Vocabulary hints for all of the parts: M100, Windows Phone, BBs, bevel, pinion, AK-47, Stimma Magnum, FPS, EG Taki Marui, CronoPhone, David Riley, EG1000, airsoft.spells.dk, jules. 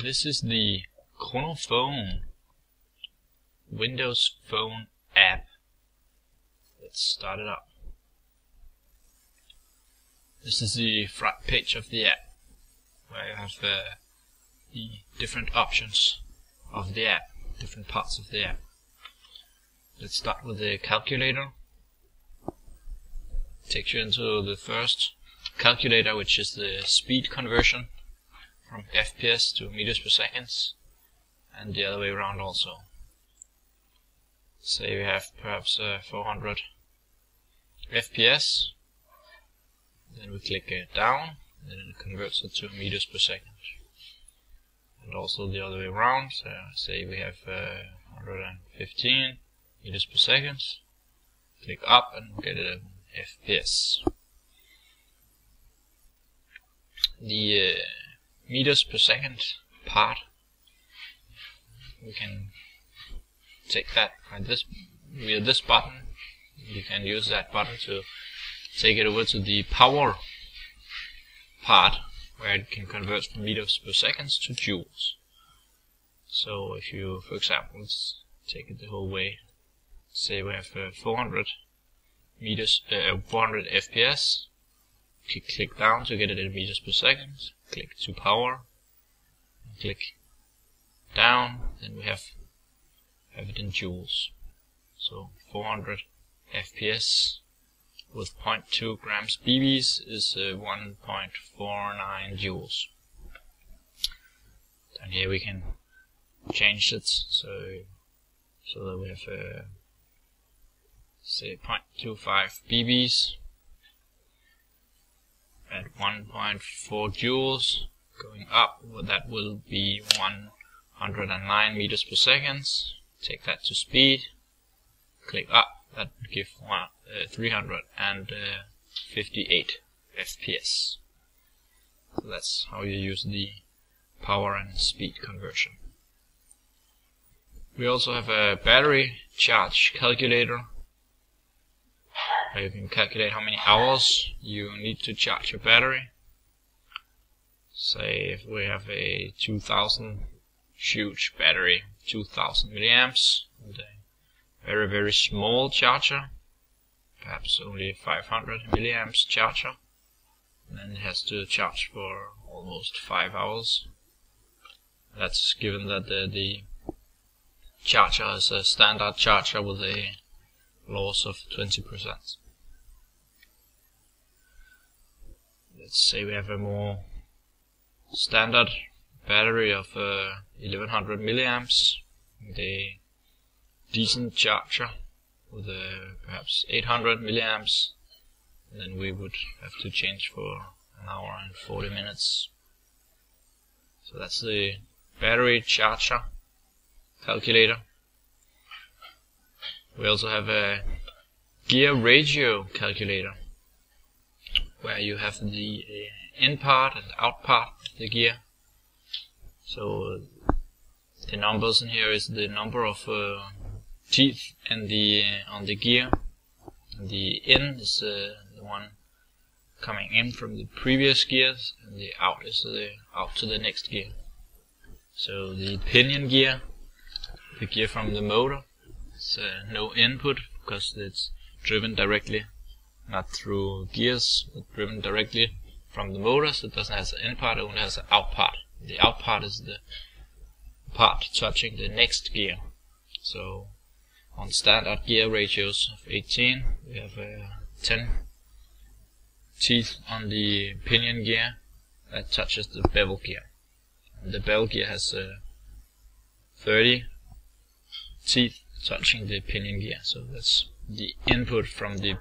This is the CronoPhone Windows Phone app. Let's start it up. This is the front page of the app, where you have the different options of the app, different parts of the app. Let's start with the calculator. Takes you into the first calculator, which is the speed conversion from FPS to meters per seconds, and the other way around also. Say we have perhaps 400 FPS, then we click down, then it converts it to meters per second. And also the other way around, so say we have 115 meters per second, click up and get it FPS. The meters per second part, we can take that via this button. You can use that button to take it over to the power part, where it can convert from meters per second to joules. So if you, for example, let's take it the whole way, say we have 400 FPS, click down to get it in meters per second, click to power, and click down, then we have it in joules. So 400 FPS with 0.2 grams BBs is 1.49 joules. Down here we can change it so that we have say 0.25 BBs at 1.4 joules. Going up, well, that will be 109 meters per second. Take that to speed, click up, that would give 358 FPS. So that's how you use the power and speed conversion. We also have a battery charge calculator, where you can calculate how many hours you need to charge your battery. Say if we have a 2000 huge battery, 2000 milliamps, and a very very small charger, perhaps only 500 milliamps charger, and then it has to charge for almost 5 hours. That's given that the charger is a standard charger with a loss of 20%. Let's say we have a more standard battery of 1100 milliamps and a decent charger with perhaps 800 milliamps, then we would have to change for an hour and 40 minutes. So that's the battery charger calculator. We also have a gear ratio calculator, where you have the in part and out part of the gear. So the numbers in here is the number of teeth and on the gear. And the in is the one coming in from the previous gears, and the out is the out to the next gear. So the pinion gear, the gear from the motor, it's no input, because it's driven directly, not through gears, but driven directly from the motor, so it doesn't have an in part, it only has an out part. The out part is the part touching the next gear. So on standard gear ratios of 18, we have 10 teeth on the pinion gear that touches the bevel gear. And the bevel gear has 30 teeth touching the pinion gear, so that's the input from the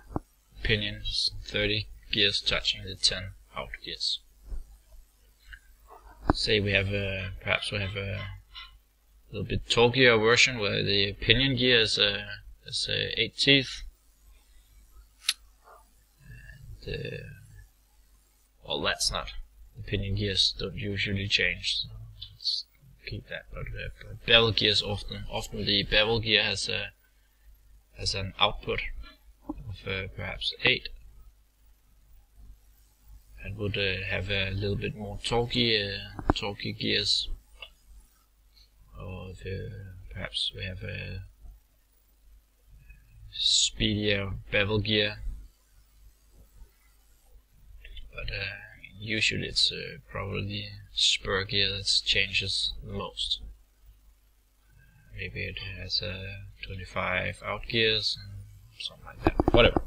pinions, 30 gears touching the 10 out gears. Say we have perhaps we have a little bit torquier version, where the pinion gear is 8 teeth, and well, that's not, the pinion gears don't usually change, so it's keep that, but bevel gears often the bevel gear has an output of perhaps 8. That would have a little bit more torquey gears, of perhaps we have a speedier bevel gear, but usually it's probably the spur gear that changes the most. Maybe it has 25 out gears and something like that, whatever.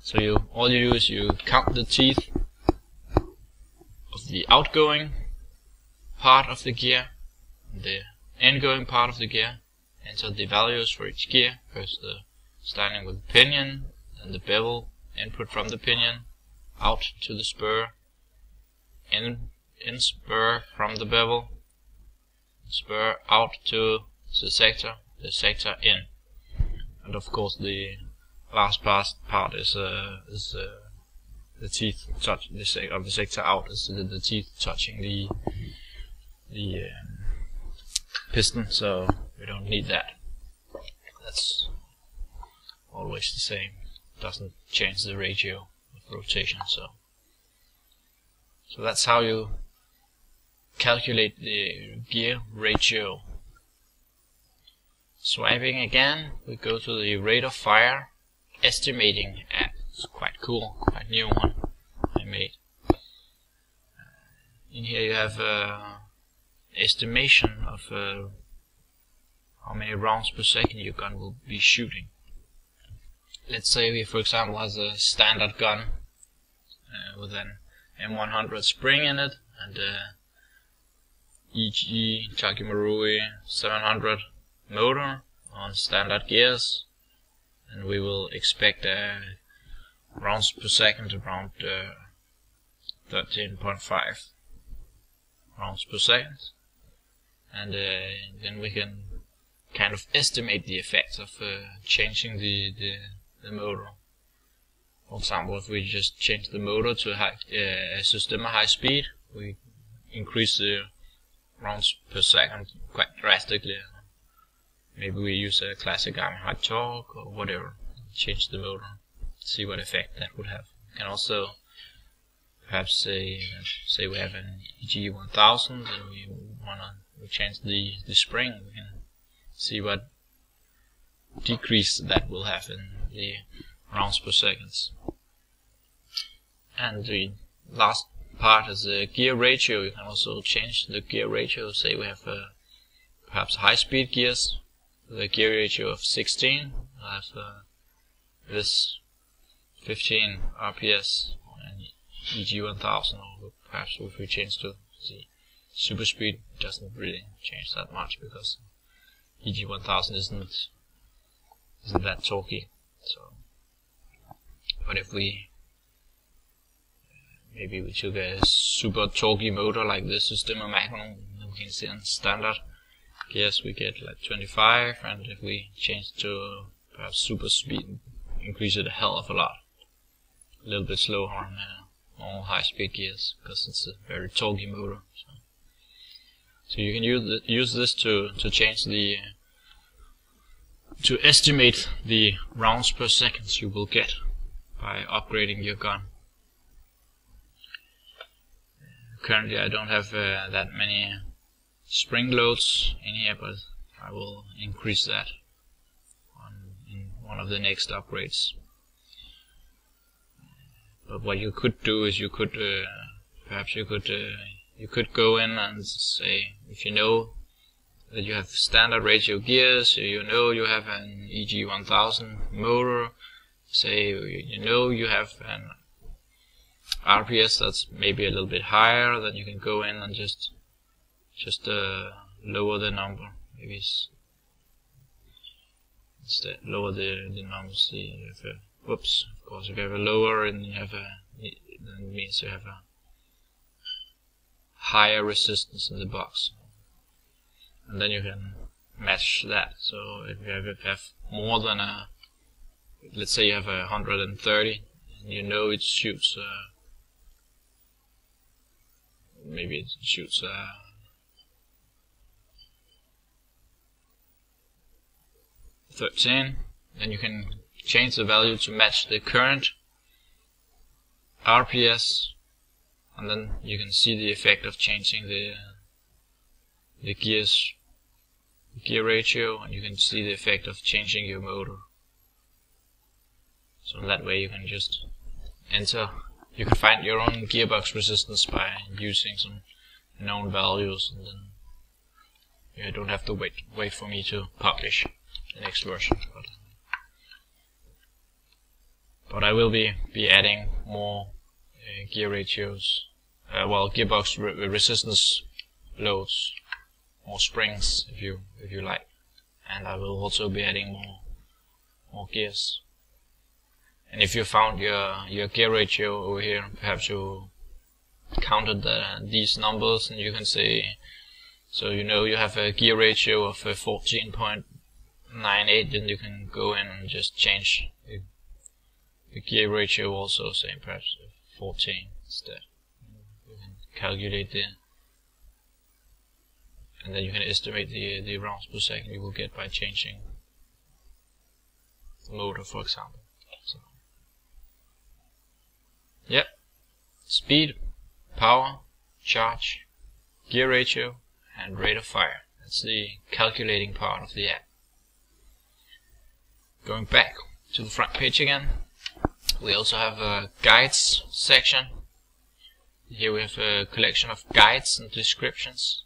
So all you do is you count the teeth of the outgoing part of the gear, the ingoing part of the gear, enter the values for each gear, first starting with the pinion, then the bevel, input from the pinion, out to the spur, in spur from the bevel, spur out to the sector in, and of course the last part is the teeth touch the sector out, is the teeth touching the piston, so we don't need that. That's always the same. Doesn't change the ratio of rotation. So that's how you calculate the gear ratio. Swiping again, we go to the rate of fire estimating app. It's quite cool, quite new one I made. In here you have estimation of how many rounds per second your gun will be shooting. Let's say we, for example, has a standard gun with an M100 spring in it and EG Taki Marui 700 motor on standard gears, and we will expect a rounds per second around 13.5 rounds per second, and then we can kind of estimate the effects of changing the motor. For example, if we just change the motor to a Stimma high speed, we increase the rounds per second quite drastically. Maybe we use a classic high torque or whatever, change the motor, see what effect that would have. We can also perhaps say we have an EG1000 and we change the spring, we can see what decrease that will have in the rounds per seconds. And the last part is the gear ratio. You can also change the gear ratio. Say we have perhaps high speed gears with a gear ratio of 16. We'll have this 15 RPS on an EG1000, or perhaps if we change to the super speed, doesn't really change that much because EG1000 isn't that torquey. So, but if we maybe we took a super torquey motor like this, Stimma Magnum, we can see in standard gears we get like 25, and if we change to perhaps super speed, increase it a hell of a lot. A little bit slower on normal high-speed gears because it's a very torquey motor. So you can use this to change to estimate the rounds per second you will get by upgrading your gun. Currently, I don't have that many spring loads in here, but I will increase that in one of the next upgrades. But what you could do is you could go in and say, if you know that you have standard ratio gears, you know you have an EG1000 motor, say you know you have an RPS that's maybe a little bit higher, then you can go in and just lower the number. Maybe instead lower the numbers. Whoops, of course, if you have a lower and you have then it means you have a higher resistance in the box. And then you can match that. So if you have more than let's say you have 130, and you know it shoots, maybe it shoots 13, then you can change the value to match the current RPS, and then you can see the effect of changing the gears gear ratio, and you can see the effect of changing your motor. So that way you can just enter. You can find your own gearbox resistance by using some known values, and then you don't have to wait for me to publish the next version. But I will be adding more gear ratios, gearbox resistance loads, more springs if you like, and I will also be adding more gears. And if you found your gear ratio over here, perhaps you counted these numbers, and you can say, so you know you have a gear ratio of 14.98, then you can go in and just change the gear ratio also, say perhaps 14 instead. You can calculate the, and then you can estimate the rounds per second you will get by changing the motor, for example. So. Yep. Speed, power, charge, gear ratio, and rate of fire. That's the calculating part of the app. Going back to the front page again, we also have a guides section. Here we have a collection of guides and descriptions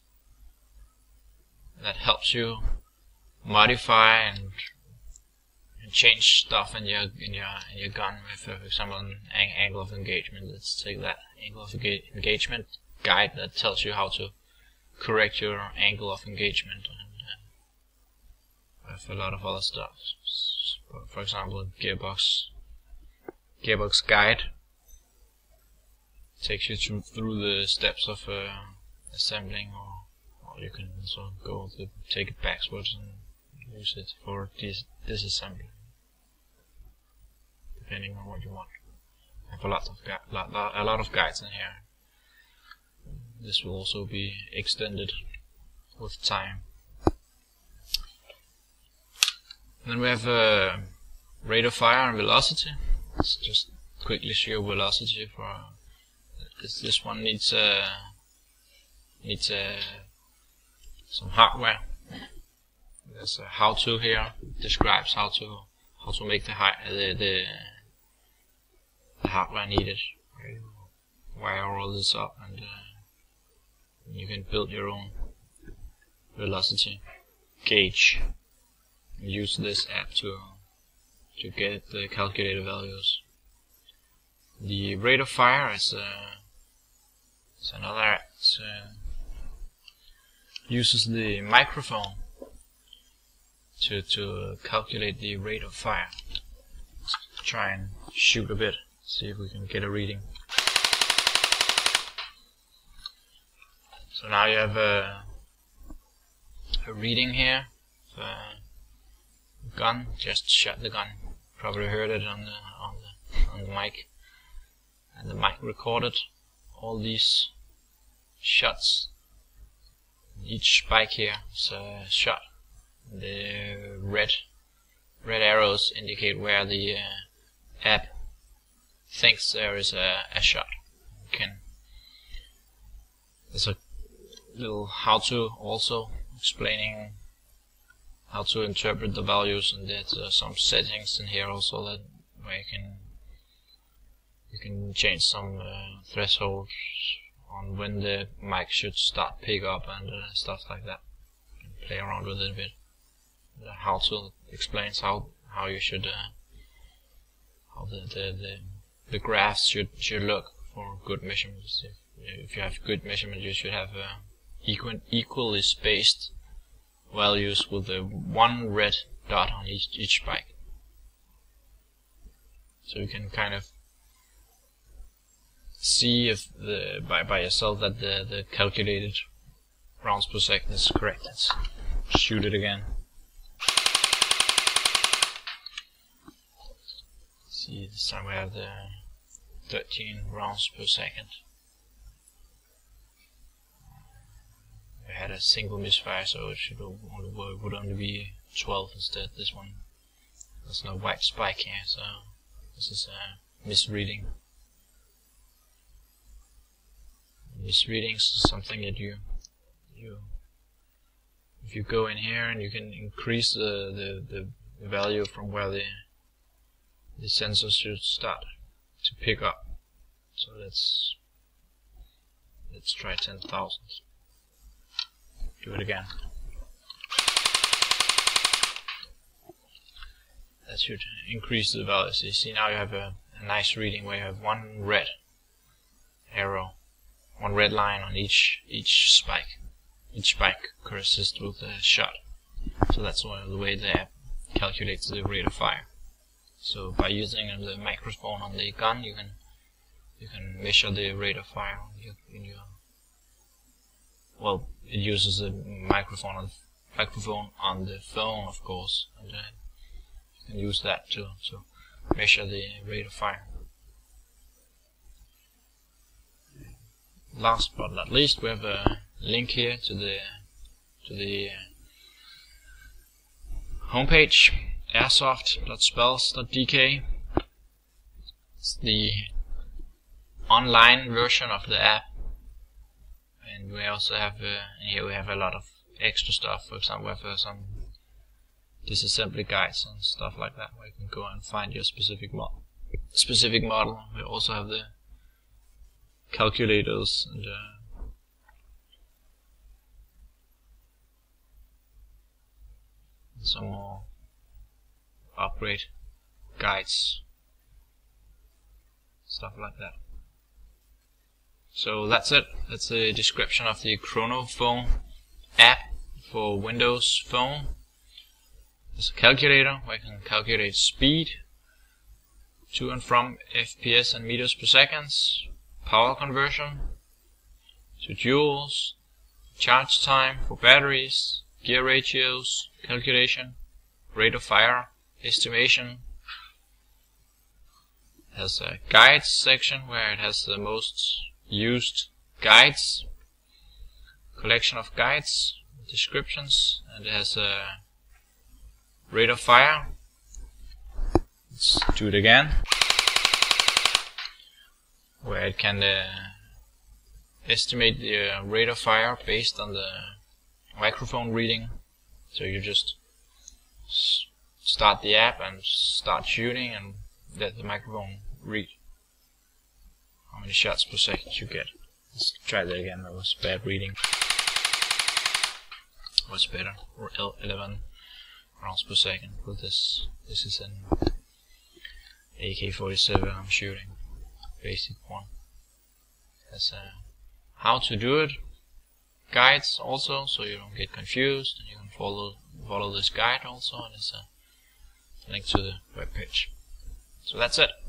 that helps you modify and change stuff in your gun. For example, an angle of engagement. Let's take that angle of engagement guide that tells you how to correct your angle of engagement, and a lot of other stuff. For example, gearbox guide takes you through the steps of assembling, or you can also take it backwards and use it for disassembly, depending on what you want. I have a lot of guides in here. This will also be extended with time. And then we have rate of fire and velocity. Let's just quickly show velocity for this one needs some hardware. There's a how-to here, describes how to make the hardware needed. Wire all this up, and you can build your own velocity gauge. Use this app to get the calculated values. The rate of fire is another app. It uses the microphone to calculate the rate of fire. Let's try and shoot a bit, see if we can get a reading. So now you have a reading here of a gun. Just shot the gun. Probably heard it on the mic, and the mic recorded all these shots. Each spike here is a shot. The red arrows indicate where the app thinks there is a shot. There's a little how-to also explaining how to interpret the values, and there's some settings in here also that where you can change some thresholds on when the mic should start pick up and stuff like that. You can play around with it a bit. The how-to explains how you should how the graphs should look for good measurements. If you have good measurement, you should have equally spaced values with the one red dot on each spike. So you can kind of see if by yourself that the calculated rounds per second is correct. Let's shoot it again. See, this time we have the 13 rounds per second. We had a single misfire, so it would only be 12 instead. This one, there's no white spike here, so this is a misreading. Misreadings is something that you if you go in here and you can increase the value from where the sensor should start to pick up. So let's try 10,000. Do it again. That should increase the value. So you see now you have a nice reading where you have one red arrow, one red line on each spike. Each spike corresponds with the shot. So that's the way the app calculates the rate of fire. So by using the microphone on the gun, you can measure the rate of fire in your. Well, it uses the microphone on the phone, of course, and you can use that too. So measure the rate of fire. Last but not least, we have a link here to the homepage, airsoft.spells.dk. It's the online version of the app, and we also have here we have a lot of extra stuff. For example, we have some disassembly guides and stuff like that, where you can go and find your specific model. We also have the calculators and some more upgrade guides, stuff like that. So that's it. That's the description of the CronoPhone app for Windows Phone. There's a calculator where you can calculate speed to and from FPS and meters per second, power conversion to joules, charge time for batteries, gear ratios, calculation, rate of fire, estimation. It has a guides section where it has the most used guides, collection of guides, descriptions, and it has a rate of fire. Let's do it again, where it can estimate the rate of fire based on the microphone reading. So you just start the app and start shooting and let the microphone read how many shots per second you get. Let's try that again. That was bad reading. What's better? 11 rounds per second with this. This is an AK-47 I'm shooting. Basic one. That's how to do it. Guides also, so you don't get confused, and you can follow this guide also, and it's a link to the webpage. So that's it.